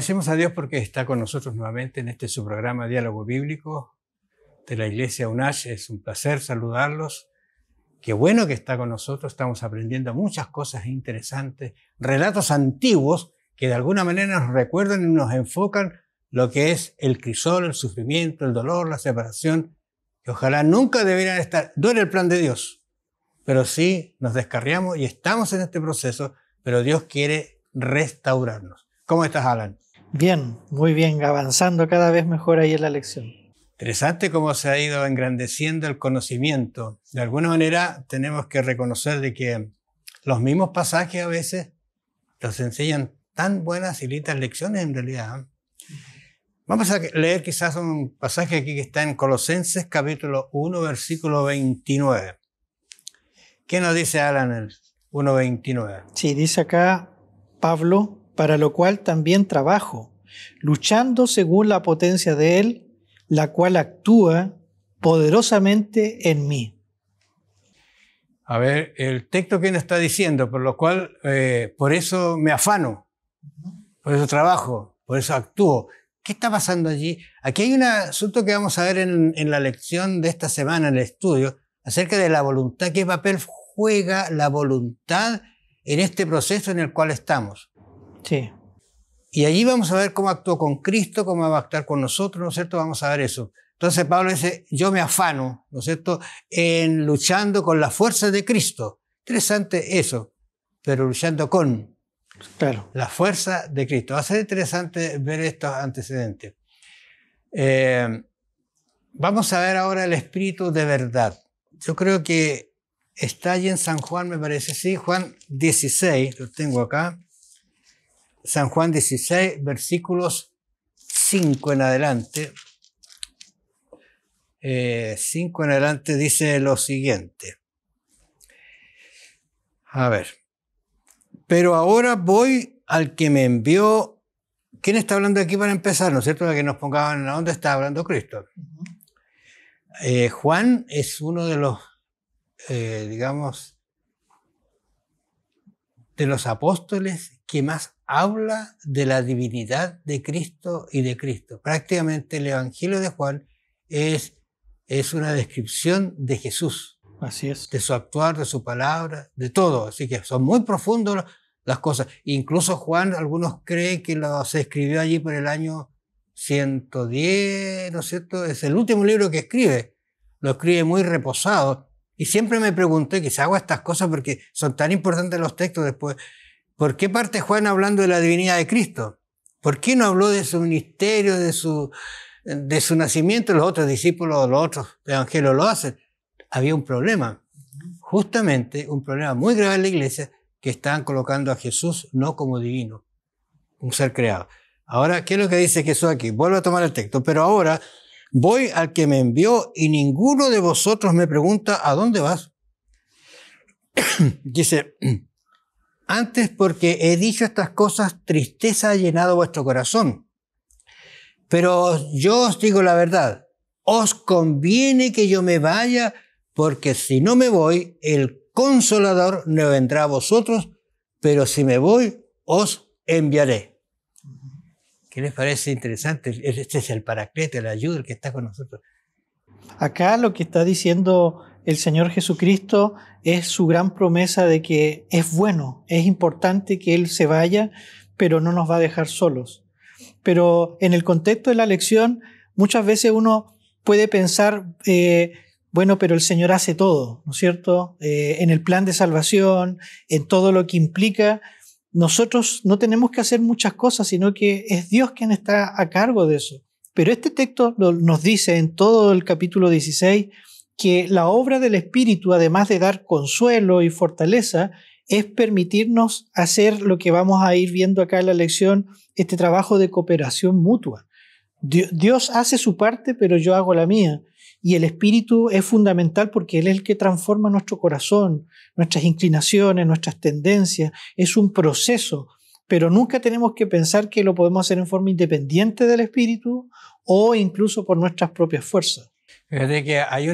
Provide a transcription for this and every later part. Agradecemos a Dios porque está con nosotros nuevamente en este su programa Diálogo Bíblico de la Iglesia Unach. Es un placer saludarlos. Qué bueno que está con nosotros. Estamos aprendiendo muchas cosas interesantes, relatos antiguos que de alguna manera nos recuerdan y nos enfocan lo que es el crisol, el sufrimiento, el dolor, la separación, que ojalá nunca debieran estar. No era el plan de Dios, pero sí nos descarriamos y estamos en este proceso, pero Dios quiere restaurarnos. ¿Cómo estás, Alan? Bien, muy bien, avanzando cada vez mejor ahí en la lección. Interesante cómo se ha ido engrandeciendo el conocimiento. De alguna manera tenemos que reconocer de que los mismos pasajes a veces nos enseñan tan buenas y listas lecciones en realidad. Vamos a leer quizás un pasaje aquí que está en Colosenses capítulo 1, versículo 29. ¿Qué nos dice Alan el 1:29? Sí, dice acá Pablo, para lo cual también trabajo, luchando según la potencia de él, la cual actúa poderosamente en mí. A ver, el texto que nos está diciendo, por lo cual, por eso me afano, por eso trabajo, por eso actúo. ¿Qué está pasando allí? Aquí hay un asunto que vamos a ver en la lección de esta semana, en el estudio, acerca de la voluntad. ¿Qué papel juega la voluntad en este proceso en el cual estamos? Sí. Y allí vamos a ver cómo actuó con Cristo, cómo va a actuar con nosotros, ¿no es cierto? Vamos a ver eso. Entonces Pablo dice, yo me afano, ¿no es cierto?, en luchando con la fuerza de Cristo. Interesante eso, pero luchando con la fuerza de Cristo. Va a ser interesante ver estos antecedentes. Vamos a ver ahora el espíritu de verdad. Yo creo que está allí en San Juan, me parece, sí, Juan 16, lo tengo acá. San Juan 16, versículos 5 en adelante. 5 en adelante dice lo siguiente. A ver. Pero ahora voy al que me envió. ¿Quién está hablando aquí para empezar? ¿No es cierto? Para que nos pongan en la onda, está hablando Cristo. Juan es uno de los, digamos, de los apóstoles que más habla de la divinidad de Cristo y de Cristo. Prácticamente el Evangelio de Juan es una descripción de Jesús. Así es. De su actuar, de su palabra, de todo. Así que son muy profundas las cosas. Incluso Juan, algunos creen que se escribió allí por el año 110, ¿no es cierto? Es el último libro que escribe. Lo escribe muy reposado. Y siempre me pregunté, quizá hago estas cosas porque son tan importantes los textos después, ¿por qué parte Juan hablando de la divinidad de Cristo? ¿Por qué no habló de su ministerio, de su nacimiento? Los otros discípulos, los otros evangelios lo hacen. Había un problema, justamente un problema muy grave en la iglesia, que estaban colocando a Jesús no como divino, un ser creado. Ahora, ¿qué es lo que dice Jesús aquí? Vuelvo a tomar el texto, pero ahora... Voy al que me envió y ninguno de vosotros me pregunta, ¿a dónde vas? Dice, antes porque he dicho estas cosas, tristeza ha llenado vuestro corazón. Pero yo os digo la verdad, os conviene que yo me vaya, porque si no me voy, el Consolador no vendrá a vosotros, pero si me voy, os enviaré. ¿Qué les parece interesante? Este es el Paracleto, el ayuda, el que está con nosotros. Acá lo que está diciendo el Señor Jesucristo es su gran promesa de que es bueno, es importante que Él se vaya, pero no nos va a dejar solos. Pero en el contexto de la lección, muchas veces uno puede pensar, bueno, pero el Señor hace todo, ¿no es cierto? En el plan de salvación, en todo lo que implica... Nosotros no tenemos que hacer muchas cosas, sino que es Dios quien está a cargo de eso. Pero este texto nos dice en todo el capítulo 16 que la obra del Espíritu, además de dar consuelo y fortaleza, es permitirnos hacer lo que vamos a ir viendo acá en la lección, este trabajo de cooperación mutua. Dios hace su parte, pero yo hago la mía. Y el Espíritu es fundamental porque Él es el que transforma nuestro corazón, nuestras inclinaciones, nuestras tendencias. Es un proceso, pero nunca tenemos que pensar que lo podemos hacer en forma independiente del Espíritu o incluso por nuestras propias fuerzas. Fíjate que hay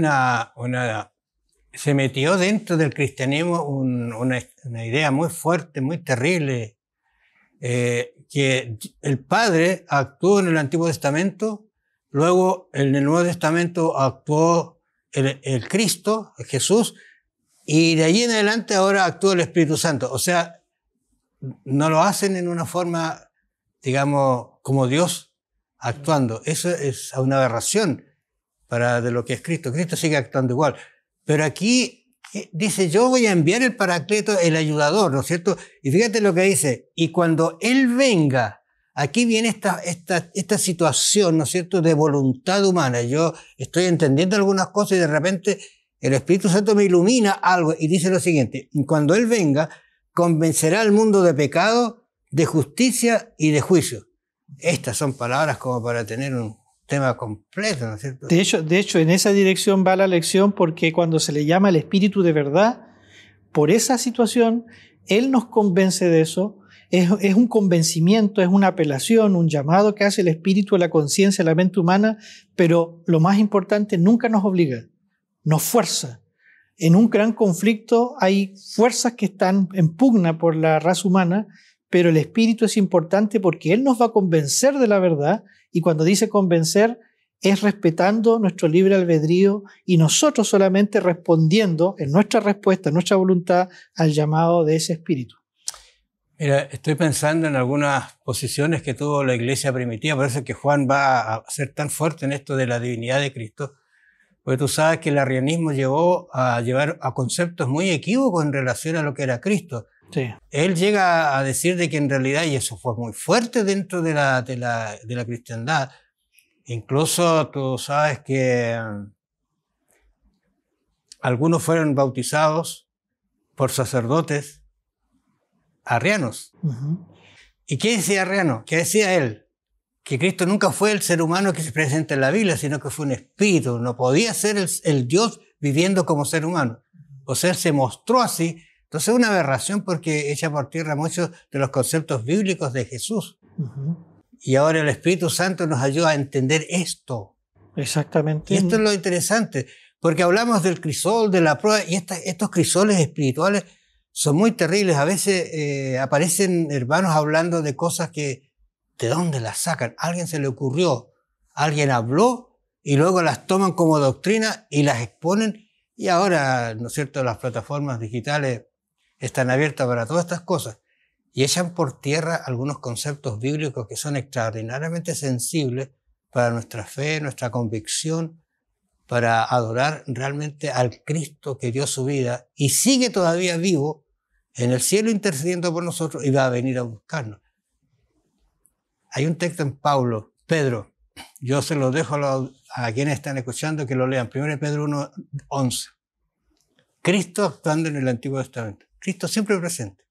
se metió dentro del cristianismo una idea muy fuerte, muy terrible, que el Padre actuó en el Antiguo Testamento, luego en el Nuevo Testamento actuó el Cristo, Jesús, y de allí en adelante ahora actúa el Espíritu Santo. O sea, no lo hacen en una forma, digamos, como Dios actuando. Eso es una aberración de lo que es Cristo. Cristo sigue actuando igual. Pero aquí dice, yo voy a enviar el Paracleto, el ayudador, ¿no es cierto? Y fíjate lo que dice, y cuando Él venga, aquí viene esta situación, ¿no es cierto?, de voluntad humana. Yo estoy entendiendo algunas cosas y de repente el Espíritu Santo me ilumina algo y dice lo siguiente, cuando Él venga, convencerá al mundo de pecado, de justicia y de juicio. Estas son palabras como para tener un tema completo, ¿no es cierto? De hecho, en esa dirección va la lección, porque cuando se le llama el Espíritu de verdad, por esa situación, Él nos convence de eso. Es un convencimiento, es una apelación, un llamado que hace el Espíritu, la conciencia, la mente humana, pero lo más importante, nunca nos obliga. Nos fuerza. En un gran conflicto hay fuerzas que están en pugna por la raza humana, pero el Espíritu es importante porque Él nos va a convencer de la verdad, y cuando dice convencer es respetando nuestro libre albedrío y nosotros solamente respondiendo en nuestra respuesta, en nuestra voluntad al llamado de ese Espíritu. Mira, estoy pensando en algunas posiciones que tuvo la Iglesia primitiva, por eso es que Juan va a ser tan fuerte en esto de la divinidad de Cristo. Porque tú sabes que el arrianismo llevó a llevar a conceptos muy equívocos en relación a lo que era Cristo. Sí. Él llega a decir de que en realidad, y eso fue muy fuerte dentro de la cristiandad, incluso tú sabes que algunos fueron bautizados por sacerdotes arrianos. ¿Y qué decía arriano? ¿Qué decía él? Que Cristo nunca fue el ser humano que se presenta en la Biblia, sino que fue un espíritu. No podía ser el Dios viviendo como ser humano. O sea, se mostró así. Entonces, una aberración porque echa por tierra muchos de los conceptos bíblicos de Jesús. Y ahora el Espíritu Santo nos ayuda a entender esto. Exactamente. Y esto es lo interesante, porque hablamos del crisol, de la prueba, y estos crisoles espirituales son muy terribles. A veces aparecen hermanos hablando de cosas que ¿de dónde las sacan? A alguien se le ocurrió, alguien habló y luego las toman como doctrina y las exponen. Y ahora, ¿no es cierto?, las plataformas digitales están abiertas para todas estas cosas y echan por tierra algunos conceptos bíblicos que son extraordinariamente sensibles para nuestra fe, nuestra convicción, para adorar realmente al Cristo que dio su vida y sigue todavía vivo en el cielo intercediendo por nosotros y va a venir a buscarnos. Hay un texto en Pedro, yo se lo dejo a quienes están escuchando que lo lean. 1 Pedro 1:11. Cristo actuando en el Antiguo Testamento. Cristo siempre presente.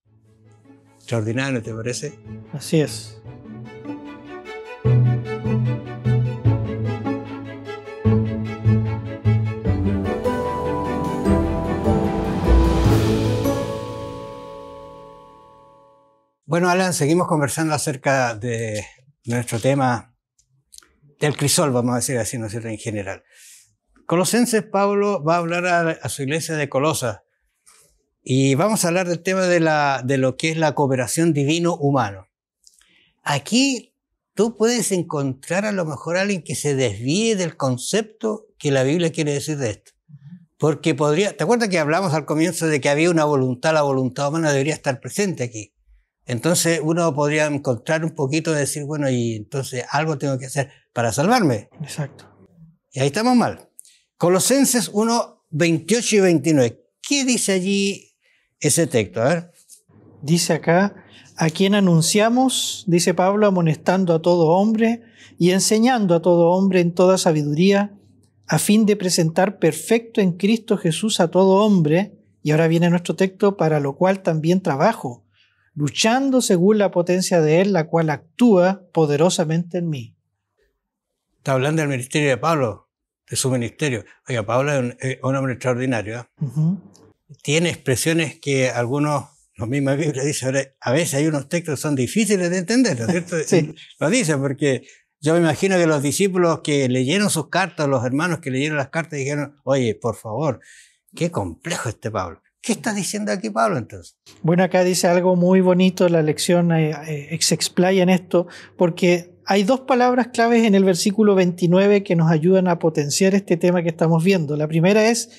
Extraordinario, ¿te parece? Así es. Bueno, Alan, seguimos conversando acerca de nuestro tema del crisol, vamos a decir así, ¿no es cierto?, en general. Colosenses, Pablo va a hablar a su iglesia de Colosa y vamos a hablar del tema de lo que es la cooperación divino-humano. Aquí tú puedes encontrar a lo mejor a alguien que se desvíe del concepto que la Biblia quiere decir de esto. Porque podría, ¿te acuerdas que hablamos al comienzo de que había una voluntad, la voluntad humana debería estar presente aquí? Entonces uno podría encontrar un poquito de decir, bueno, y entonces algo tengo que hacer para salvarme. Exacto. Y ahí estamos mal. Colosenses 1:28 y 29. ¿Qué dice allí ese texto? A ver. Dice acá, a quien anunciamos, dice Pablo, amonestando a todo hombre y enseñando a todo hombre en toda sabiduría, a fin de presentar perfecto en Cristo Jesús a todo hombre. Y ahora viene nuestro texto, para lo cual también trabajo, luchando según la potencia de Él, la cual actúa poderosamente en mí. Está hablando del ministerio de Pablo, de su ministerio. Oiga, Pablo es un hombre extraordinario, ¿eh? Tiene expresiones que algunos, la misma Biblia dice, ahora, a veces hay unos textos que son difíciles de entender, ¿no es cierto? Sí. Lo dice porque yo me imagino que los discípulos que leyeron sus cartas, los hermanos que leyeron las cartas, dijeron, oye, por favor, qué complejo este Pablo. ¿Qué está diciendo aquí Pablo entonces? Bueno, acá dice algo muy bonito, la lección se explaya en esto, porque hay dos palabras claves en el versículo 29 que nos ayudan a potenciar este tema que estamos viendo. La primera es,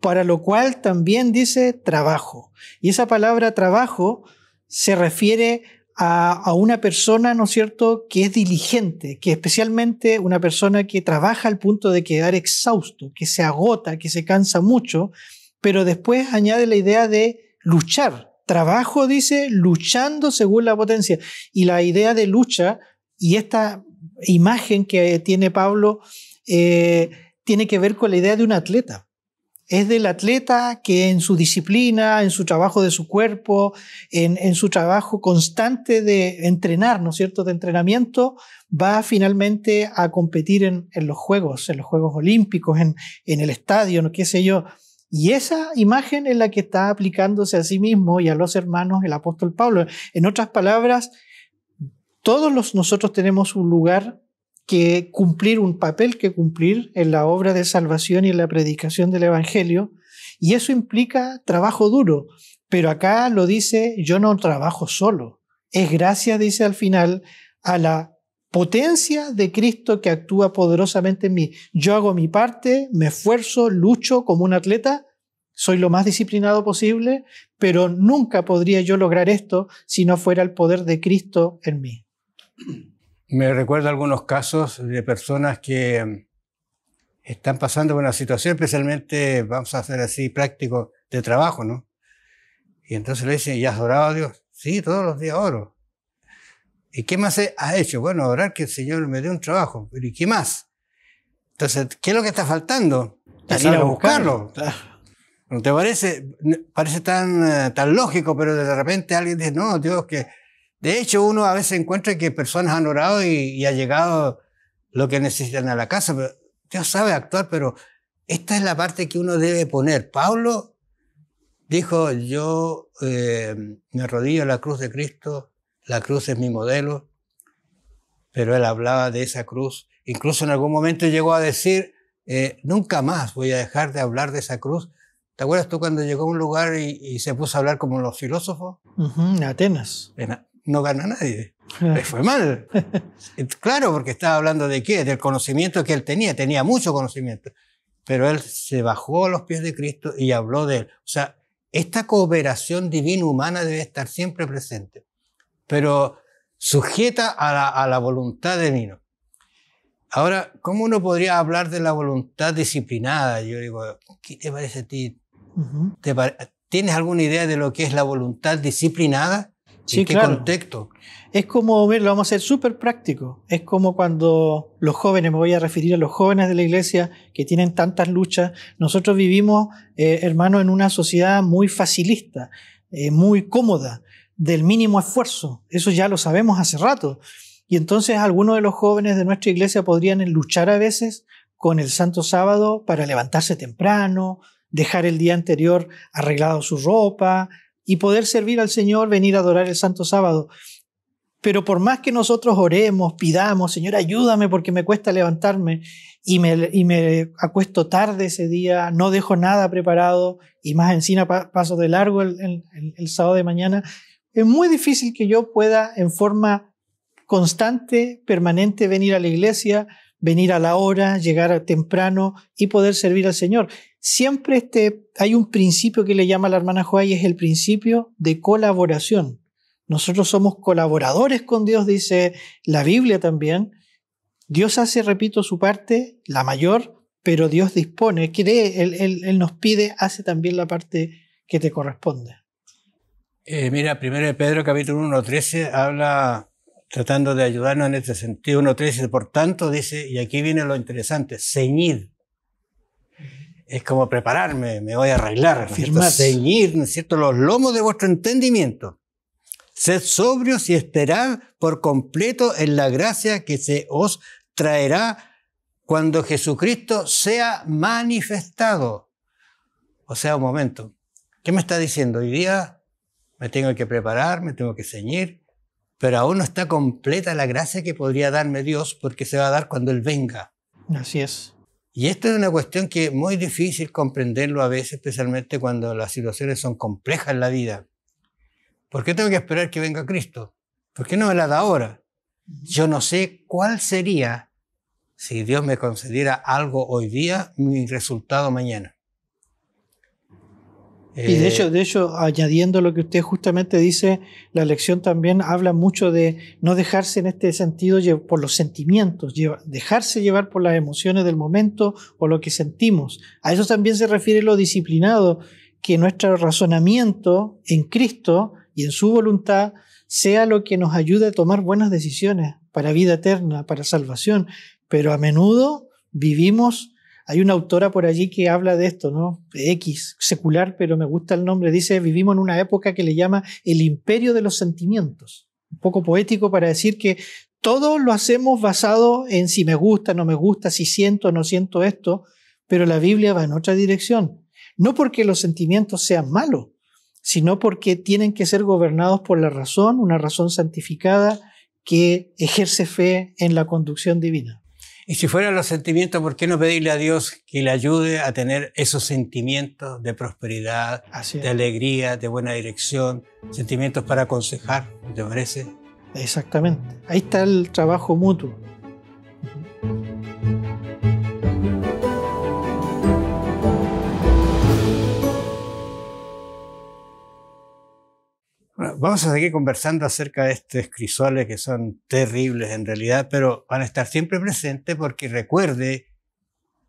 para lo cual también dice trabajo. Y esa palabra trabajo se refiere a una persona, ¿no es cierto?, que es diligente, que especialmente una persona que trabaja al punto de quedar exhausto, que se agota, que se cansa mucho, pero después añade la idea de luchar. Trabajo, dice, luchando según la potencia. Y la idea de lucha y esta imagen que tiene Pablo tiene que ver con la idea de un atleta. Es del atleta que en su disciplina, en su trabajo de su cuerpo, en su trabajo constante de entrenar, ¿no es cierto?, de entrenamiento, va finalmente a competir en los Juegos Olímpicos, en el estadio, no qué sé yo. Y esa imagen es la que está aplicándose a sí mismo y a los hermanos el apóstol Pablo. En otras palabras, todos nosotros tenemos un lugar que cumplir, un papel que cumplir en la obra de salvación y en la predicación del Evangelio. Y eso implica trabajo duro. Pero acá lo dice, yo no trabajo solo. Es gracias, dice al final, a la potencia de Cristo que actúa poderosamente en mí. Yo hago mi parte, me esfuerzo, lucho como un atleta, soy lo más disciplinado posible, pero nunca podría yo lograr esto si no fuera el poder de Cristo en mí. Me recuerda algunos casos de personas que están pasando por una situación, especialmente, vamos a hacer así, práctico, de trabajo, ¿no? Y entonces le dicen, ¿y has orado a Dios? Sí, todos los días oro. ¿Y qué más ha hecho? Bueno, orar que el Señor me dé un trabajo. ¿Pero y qué más? Entonces, ¿qué es lo que está faltando? Ir a buscarlo. Claro. ¿No te parece? Parece tan lógico, pero de repente alguien dice, no, Dios, que... De hecho, uno a veces encuentra que personas han orado y ha llegado lo que necesitan a la casa. Pero Dios sabe actuar, pero esta es la parte que uno debe poner. Pablo dijo, yo me arrodillo a la cruz de Cristo. La cruz es mi modelo, pero él hablaba de esa cruz. Incluso en algún momento llegó a decir, nunca más voy a dejar de hablar de esa cruz. ¿Te acuerdas tú cuando llegó a un lugar y se puso a hablar como los filósofos? En Atenas. No gana nadie. Le fue mal. Claro, porque estaba hablando ¿de qué? Del conocimiento que él tenía. Tenía mucho conocimiento. Pero él se bajó a los pies de Cristo y habló de él. O sea, esta cooperación divina-humana debe estar siempre presente, pero sujeta a la voluntad divina. Ahora, ¿cómo uno podría hablar de la voluntad disciplinada? Yo digo, ¿qué te parece a ti? ¿Tienes alguna idea de lo que es la voluntad disciplinada? Sí, ¿en qué contexto? Es como, lo vamos a hacer súper práctico. Es como cuando los jóvenes, me voy a referir a los jóvenes de la iglesia que tienen tantas luchas. Nosotros vivimos, hermanos, en una sociedad muy facilista, muy cómoda, del mínimo esfuerzo. Eso ya lo sabemos hace rato. Y entonces algunos de los jóvenes de nuestra iglesia podrían luchar a veces con el Santo Sábado para levantarse temprano, dejar el día anterior arreglado su ropa y poder servir al Señor, venir a adorar el Santo Sábado. Pero por más que nosotros oremos, pidamos, Señor, ayúdame porque me cuesta levantarme y me acuesto tarde ese día, no dejo nada preparado y más encima paso de largo el sábado de mañana. Es muy difícil que yo pueda en forma constante, permanente, venir a la iglesia, venir a la hora, llegar temprano y poder servir al Señor. Siempre hay un principio que le llama la hermana Joa y es el principio de colaboración. Nosotros somos colaboradores con Dios, dice la Biblia también. Dios hace, repito, su parte, la mayor, pero Dios dispone, cree, Él nos pide, hace también la parte que te corresponde. Mira, 1 Pedro capítulo 1:13 habla tratando de ayudarnos en este sentido. 1:13, por tanto, dice, y aquí viene lo interesante, ceñid. Es como prepararme, me voy a arreglar, ¿no? Ceñid, ¿no es cierto?, los lomos de vuestro entendimiento. Sed sobrios y esperad por completo en la gracia que se os traerá cuando Jesucristo sea manifestado. O sea, un momento, ¿qué me está diciendo? Hoy día me tengo que preparar, me tengo que ceñir, pero aún no está completa la gracia que podría darme Dios porque se va a dar cuando Él venga. Así es. Y esto es una cuestión que es muy difícil comprenderlo a veces, especialmente cuando las situaciones son complejas en la vida. ¿Por qué tengo que esperar que venga Cristo? ¿Por qué no me la da ahora? Yo no sé cuál sería, si Dios me concediera algo hoy día, mi resultado mañana. Y de hecho, añadiendo lo que usted justamente dice, la lección también habla mucho de no dejarse en este sentido por los sentimientos, dejarse llevar por las emociones del momento o lo que sentimos. A eso también se refiere lo disciplinado, que nuestro razonamiento en Cristo y en su voluntad sea lo que nos ayude a tomar buenas decisiones para vida eterna, para salvación. Pero a menudo vivimos... Hay una autora por allí que habla de esto, ¿no? X, secular, pero me gusta el nombre. Dice, vivimos en una época que le llama el imperio de los sentimientos. Un poco poético para decir que todo lo hacemos basado en si me gusta, no me gusta, si siento, no siento esto, pero la Biblia va en otra dirección. No porque los sentimientos sean malos, sino porque tienen que ser gobernados por la razón, una razón santificada que ejerce fe en la conducción divina. Y si fueran los sentimientos, ¿por qué no pedirle a Dios que le ayude a tener esos sentimientos de prosperidad, de alegría, de buena dirección, sentimientos para aconsejar, ¿te parece? Exactamente. Ahí está el trabajo mutuo. Bueno, vamos a seguir conversando acerca de estos crisales que son terribles en realidad, pero van a estar siempre presentes porque recuerda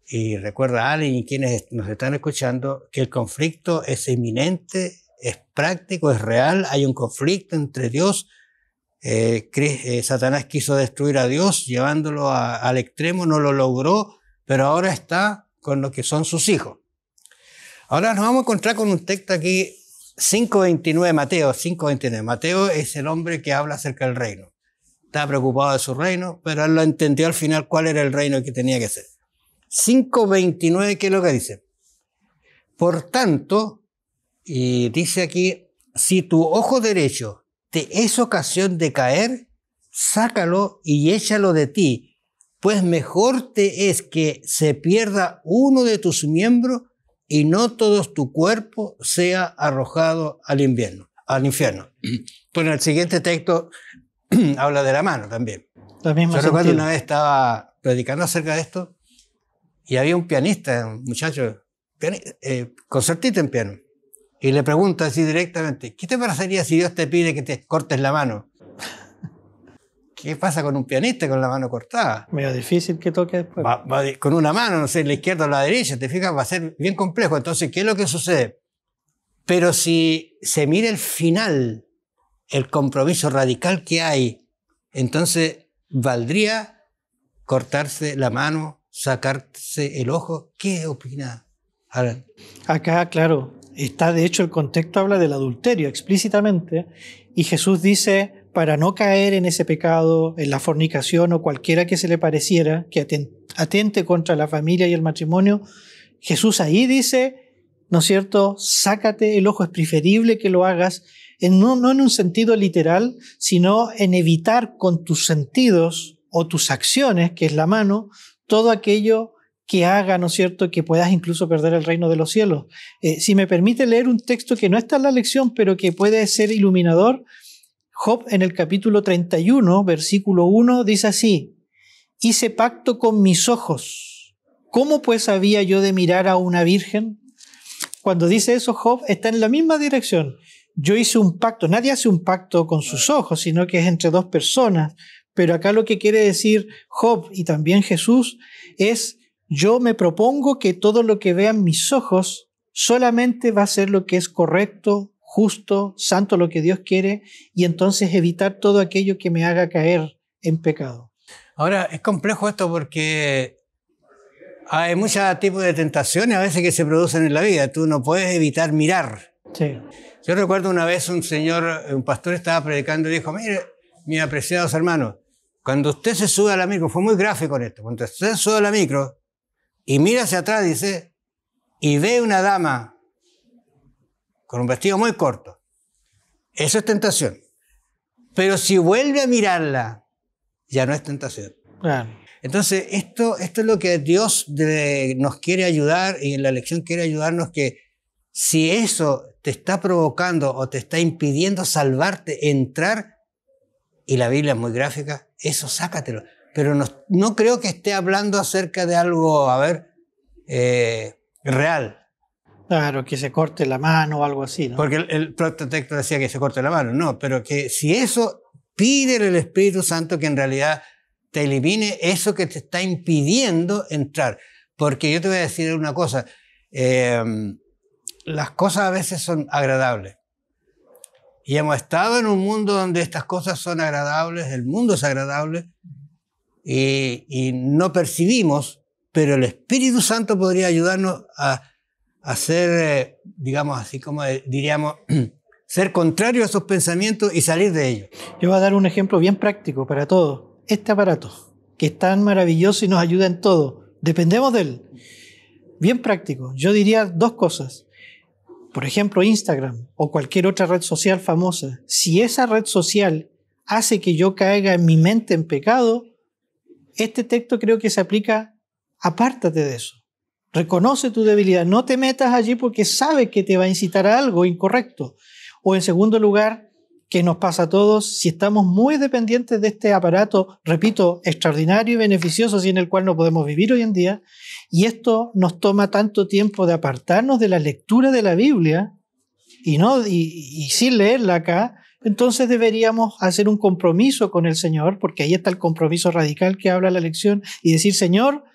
a alguien y quienes nos están escuchando que el conflicto es inminente, es práctico, es real. Hay un conflicto entre Dios. Satanás quiso destruir a Dios llevándolo al extremo, no lo logró, pero ahora está con lo que son sus hijos. Ahora nos vamos a encontrar con un texto aquí 5:29, Mateo 5:29. Mateo es el hombre que habla acerca del reino. Está preocupado de su reino, pero él lo entendió al final cuál era el reino que tenía que ser. 5:29, ¿qué es lo que dice? Por tanto, y dice aquí, si tu ojo derecho te es ocasión de caer, sácalo y échalo de ti, pues mejor te es que se pierda uno de tus miembros y no todo tu cuerpo sea arrojado al infierno. Bueno, el siguiente texto habla de la mano también. Yo recuerdo una vez estaba predicando acerca de esto y había un pianista, un muchacho, concertista en piano, y le pregunta así directamente, ¿qué te parecería si Dios te pide que te cortes la mano? ¿Qué pasa con un pianista con la mano cortada? Medio difícil que toque después. Con una mano, no sé, la izquierda o la derecha, te fijas, va a ser bien complejo. Entonces, ¿qué es lo que sucede? Pero si se mira el final, el compromiso radical que hay, entonces valdría cortarse la mano, sacarse el ojo. ¿Qué opina Alan? Acá, claro, está de hecho el contexto, habla del adulterio explícitamente, y Jesús dice... para no caer en ese pecado, en la fornicación o cualquiera que se le pareciera, que atente contra la familia y el matrimonio, Jesús ahí dice, ¿no es cierto?, sácate el ojo, es preferible que lo hagas, no en un sentido literal, sino en evitar con tus sentidos o tus acciones, que es la mano, todo aquello que haga, ¿no es cierto?, que puedas incluso perder el reino de los cielos. Si me permite leer un texto que no está en la lección, pero que puede ser iluminador, Job en el capítulo 31, versículo 1, dice así, hice pacto con mis ojos. ¿Cómo pues había yo de mirar a una virgen? Cuando dice eso, Job está en la misma dirección. Yo hice un pacto. Nadie hace un pacto con sus ojos, sino que es entre dos personas. Pero acá lo que quiere decir Job y también Jesús es, yo me propongo que todo lo que vean mis ojos solamente va a ser lo que es correcto, justo, santo, lo que Dios quiere, y entonces evitar todo aquello que me haga caer en pecado. Ahora, es complejo esto porque hay muchos tipos de tentaciones a veces que se producen en la vida. Tú no puedes evitar mirar. Sí. Yo recuerdo una vez un pastor estaba predicando y dijo, mire, mis apreciados hermanos, cuando usted se sube a la micro, fue muy gráfico en esto, cuando usted se sube a la micro y mira hacia atrás, dice, y ve una dama con un vestido muy corto. Eso es tentación. Pero si vuelve a mirarla, ya no es tentación. Claro. Entonces, esto es lo que Dios nos quiere ayudar, y en la lección quiere ayudarnos que si eso te está provocando o te está impidiendo salvarte, entrar, y la Biblia es muy gráfica, eso sácatelo. Pero no creo que esté hablando acerca de algo, real. Claro, que se corte la mano o algo así, ¿no? Porque el protecto decía que se corte la mano, no, pero que si eso, pídele al Espíritu Santo que en realidad te elimine eso que te está impidiendo entrar. Porque yo te voy a decir una cosa, las cosas a veces son agradables. Y hemos estado en un mundo donde estas cosas son agradables, el mundo es agradable, y no percibimos, pero el Espíritu Santo podría ayudarnos a ser, digamos así como diríamos, ser contrario a esos pensamientos y salir de ellos. Yo voy a dar un ejemplo bien práctico para todos. Este aparato, que es tan maravilloso y nos ayuda en todo, dependemos de él. Bien práctico. Yo diría dos cosas. Por ejemplo, Instagram o cualquier otra red social famosa. Si esa red social hace que yo caiga en mi mente en pecado, este texto creo que se aplica: apártate de eso. Reconoce tu debilidad. No te metas allí porque sabes que te va a incitar a algo incorrecto. O en segundo lugar, que nos pasa a todos, si estamos muy dependientes de este aparato, repito, extraordinario y beneficioso, sin el cual no podemos vivir hoy en día, y esto nos toma tanto tiempo de apartarnos de la lectura de la Biblia y sin leerla acá, entonces deberíamos hacer un compromiso con el Señor, porque ahí está el compromiso radical que habla la lección, y decir: Señor,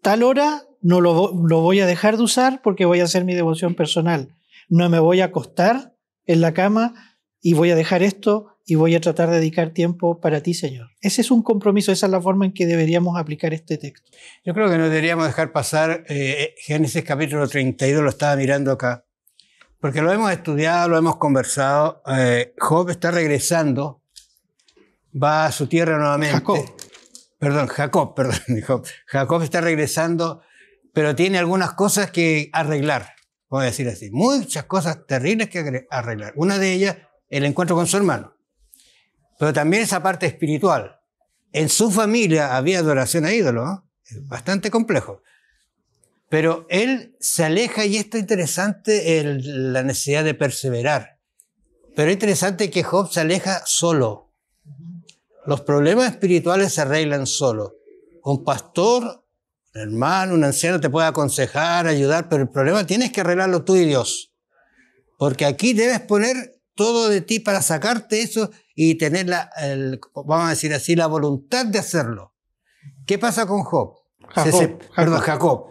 tal hora no lo voy a dejar de usar porque voy a hacer mi devoción personal. No me voy a acostar en la cama y voy a dejar esto y voy a tratar de dedicar tiempo para ti, Señor. Ese es un compromiso, esa es la forma en que deberíamos aplicar este texto. Yo creo que no deberíamos dejar pasar Génesis capítulo 32, lo estaba mirando acá, porque lo hemos estudiado, lo hemos conversado. Job está regresando, va a su tierra nuevamente. Jacob está regresando, pero tiene algunas cosas que arreglar, voy a decir así. Muchas cosas terribles que arreglar. Una de ellas, el encuentro con su hermano. Pero también esa parte espiritual. En su familia había adoración a ídolos, ¿no? Bastante complejo. Pero él se aleja, y esto es interesante, la necesidad de perseverar. Pero es interesante que Job se aleja solo. Los problemas espirituales se arreglan solo. Un pastor, un hermano, un anciano te puede aconsejar, ayudar, pero el problema tienes que arreglarlo tú y Dios. Porque aquí debes poner todo de ti para sacarte eso y tener vamos a decir así, la voluntad de hacerlo. ¿Qué pasa con Job? Jacob.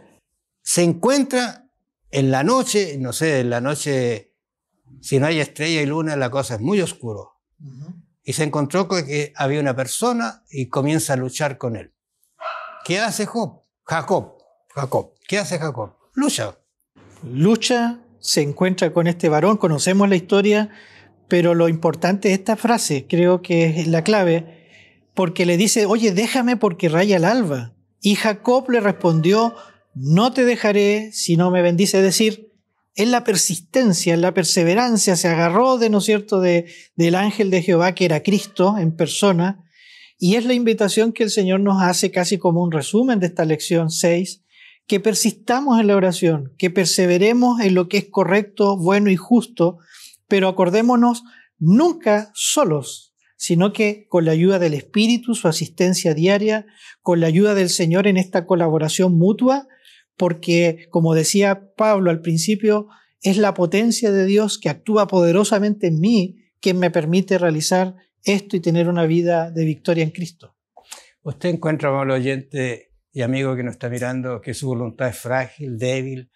Se encuentra en la noche, no sé, en la noche, si no hay estrella y luna, la cosa es muy oscura. Uh-huh. Y se encontró con que había una persona y comienza a luchar con él. ¿Qué hace Job? ¿Qué hace Jacob? Lucha, se encuentra con este varón, conocemos la historia, pero lo importante es esta frase, creo que es la clave, porque le dice: oye, déjame porque raya el alba. Y Jacob le respondió: no te dejaré si no me bendices. Es decir, en la persistencia, en la perseverancia, se agarró del ángel de Jehová, que era Cristo en persona, y es la invitación que el Señor nos hace casi como un resumen de esta lección 6, que persistamos en la oración, que perseveremos en lo que es correcto, bueno y justo, pero acordémonos nunca solos, sino que con la ayuda del Espíritu, su asistencia diaria, con la ayuda del Señor en esta colaboración mutua, porque, como decía Pablo al principio, es la potencia de Dios que actúa poderosamente en mí quien me permite realizar esto y tener una vida de victoria en Cristo. Usted encuentra, amable oyente y amigo que nos está mirando, que su voluntad es frágil, débil,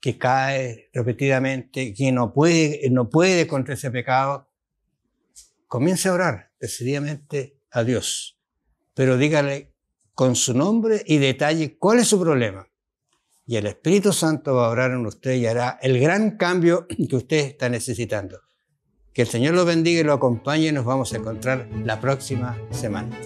que cae repetidamente, que no puede contra ese pecado. Comience a orar decididamente a Dios, pero dígale con su nombre y detalle cuál es su problema. Y el Espíritu Santo va a orar en usted y hará el gran cambio que usted está necesitando. Que el Señor lo bendiga y lo acompañe. Nos vamos a encontrar la próxima semana.